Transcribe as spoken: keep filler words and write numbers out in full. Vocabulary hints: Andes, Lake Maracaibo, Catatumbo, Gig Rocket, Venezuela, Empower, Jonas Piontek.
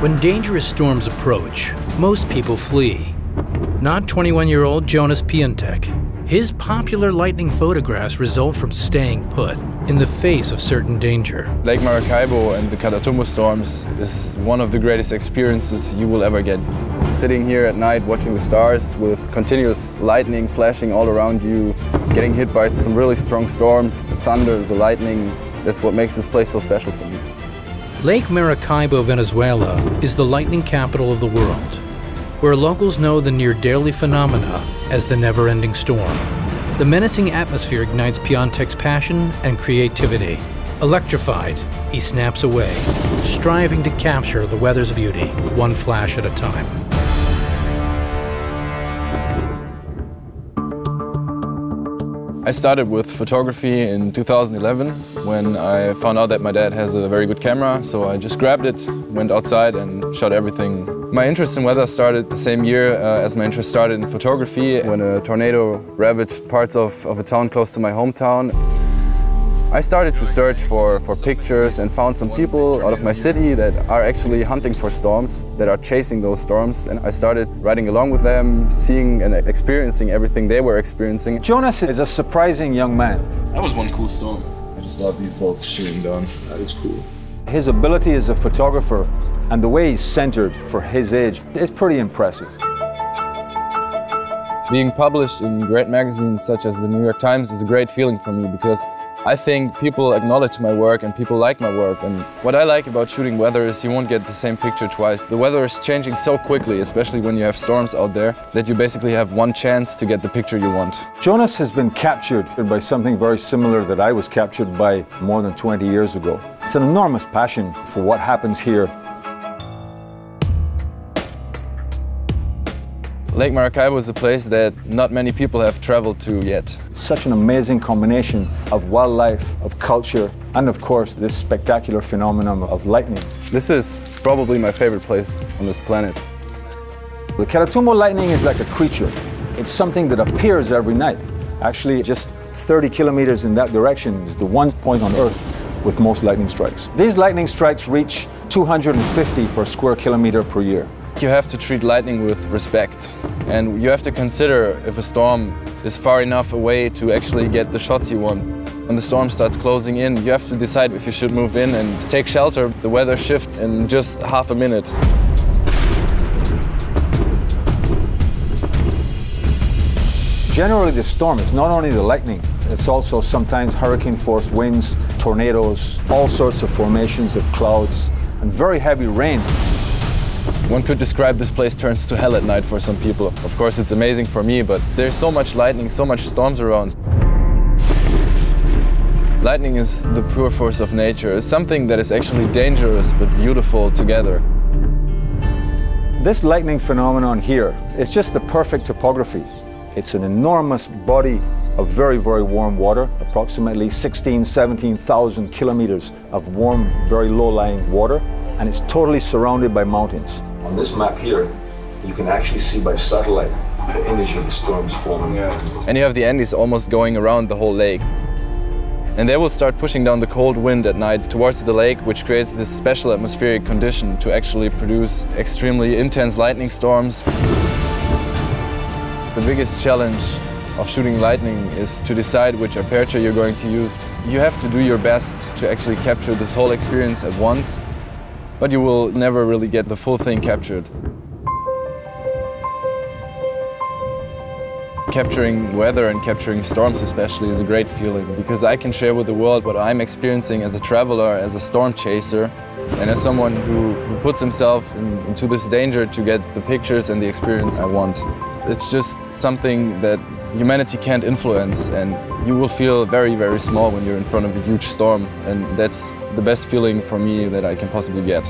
When dangerous storms approach, most people flee. Not twenty-one-year-old Jonas Piontek. His popular lightning photographs result from staying put in the face of certain danger. Lake Maracaibo and the Catatumbo storms is one of the greatest experiences you will ever get. Sitting here at night watching the stars with continuous lightning flashing all around you, getting hit by some really strong storms, the thunder, the lightning, that's what makes this place so special for me. Lake Maracaibo, Venezuela is the lightning capital of the world, where locals know the near-daily phenomena as the never-ending storm. The menacing atmosphere ignites Piontek's passion and creativity. Electrified, he snaps away, striving to capture the weather's beauty, one flash at a time. I started with photography in two thousand eleven when I found out that my dad has a very good camera, so I just grabbed it, went outside and shot everything. My interest in weather started the same year uh, as my interest started in photography, when a tornado ravaged parts of, of a town close to my hometown. I started to search for, for pictures and found some people out of my city that are actually hunting for storms, that are chasing those storms. And I started riding along with them, seeing and experiencing everything they were experiencing. Jonas is a surprising young man. That was one cool storm. I just love these bolts shooting down. That is cool. His ability as a photographer and the way he's centered for his age is pretty impressive. Being published in great magazines such as the New York Times is a great feeling for me, because I think people acknowledge my work and people like my work. And what I like about shooting weather is you won't get the same picture twice. The weather is changing so quickly, especially when you have storms out there, that you basically have one chance to get the picture you want. Jonas has been captured by something very similar that I was captured by more than twenty years ago. It's an enormous passion for what happens here. Lake Maracaibo is a place that not many people have traveled to yet. Such an amazing combination of wildlife, of culture, and of course this spectacular phenomenon of lightning. This is probably my favorite place on this planet. The Catatumbo lightning is like a creature. It's something that appears every night. Actually, just thirty kilometers in that direction is the one point on Earth with most lightning strikes. These lightning strikes reach two hundred fifty per square kilometer per year. You have to treat lightning with respect, and you have to consider if a storm is far enough away to actually get the shots you want. When the storm starts closing in, you have to decide if you should move in and take shelter. The weather shifts in just half a minute. Generally, the storm is not only the lightning, it's also sometimes hurricane force winds, tornadoes, all sorts of formations of clouds, and very heavy rain. One could describe this place turns to hell at night for some people. Of course, it's amazing for me, but there's so much lightning, so much storms around. Lightning is the pure force of nature. It's something that is actually dangerous but beautiful together. This lightning phenomenon here is just the perfect topography. It's an enormous body of very, very warm water, approximately sixteen, seventeen thousand kilometers of warm, very low-lying water, and it's totally surrounded by mountains. On this map here, you can actually see by satellite the image of the storms forming. Yeah. And you have the Andes almost going around the whole lake. And they will start pushing down the cold wind at night towards the lake, which creates this special atmospheric condition to actually produce extremely intense lightning storms. The biggest challenge of shooting lightning is to decide which aperture you're going to use. You have to do your best to actually capture this whole experience at once, but you will never really get the full thing captured. Capturing weather and capturing storms especially is a great feeling, because I can share with the world what I'm experiencing as a traveler, as a storm chaser, and as someone who, who puts himself in, into this danger to get the pictures and the experience I want. It's just something that humanity can't influence, and you will feel very, very small when you're in front of a huge storm, and that's the best feeling for me that I can possibly get.